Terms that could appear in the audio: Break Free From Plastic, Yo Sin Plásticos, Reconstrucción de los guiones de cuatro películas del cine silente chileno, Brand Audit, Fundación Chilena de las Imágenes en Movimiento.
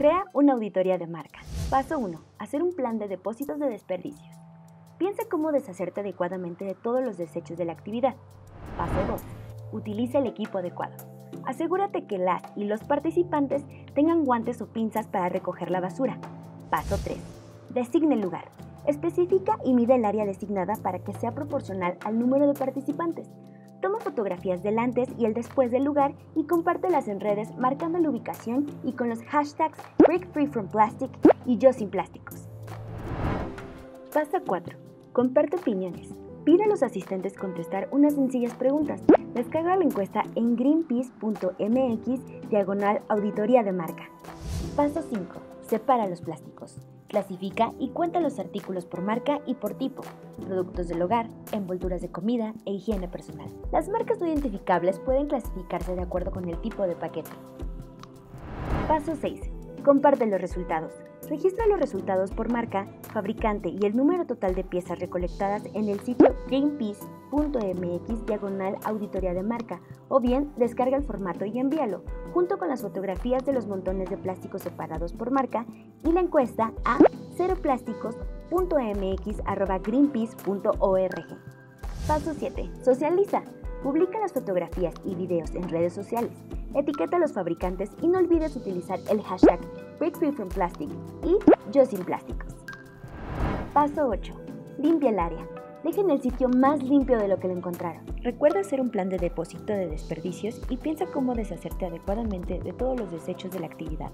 Crea una auditoría de marca. Paso 1. Hacer un plan de depósitos de desperdicios. Piensa cómo deshacerte adecuadamente de todos los desechos de la actividad. Paso 2. Utiliza el equipo adecuado. Asegúrate que la y los participantes tengan guantes o pinzas para recoger la basura. Paso 3. Designa el lugar. Especifica y mide el área designada para que sea proporcional al número de participantes. Toma fotografías del antes y el después del lugar y compártelas en redes marcando la ubicación y con los hashtags Break Free From Plastic y Yo Sin Plásticos. Paso 4. Comparte opiniones. Pide a los asistentes contestar unas sencillas preguntas. Descarga la encuesta en greenpeace.mx/auditoría de marca. Paso 5. Separa los plásticos. Clasifica y cuenta los artículos por marca y por tipo, productos del hogar, envolturas de comida e higiene personal. Las marcas no identificables pueden clasificarse de acuerdo con el tipo de paquete. Paso 6. Comparte los resultados. Registra los resultados por marca, fabricante y el número total de piezas recolectadas en el sitio greenpeace.mx/auditoría de marca, o bien descarga el formato y envíalo, junto con las fotografías de los montones de plástico separados por marca y la encuesta a ceroplásticos.mx@greenpeace.org. Paso 7. Socializa. Publica las fotografías y videos en redes sociales, etiqueta a los fabricantes y no olvides utilizar el hashtag Break Free From Plastic y Yo Sin Plásticos. Paso 8. Limpia el área. Dejen el sitio más limpio de lo que lo encontraron. Recuerda hacer un plan de depósito de desperdicios y piensa cómo deshacerte adecuadamente de todos los desechos de la actividad.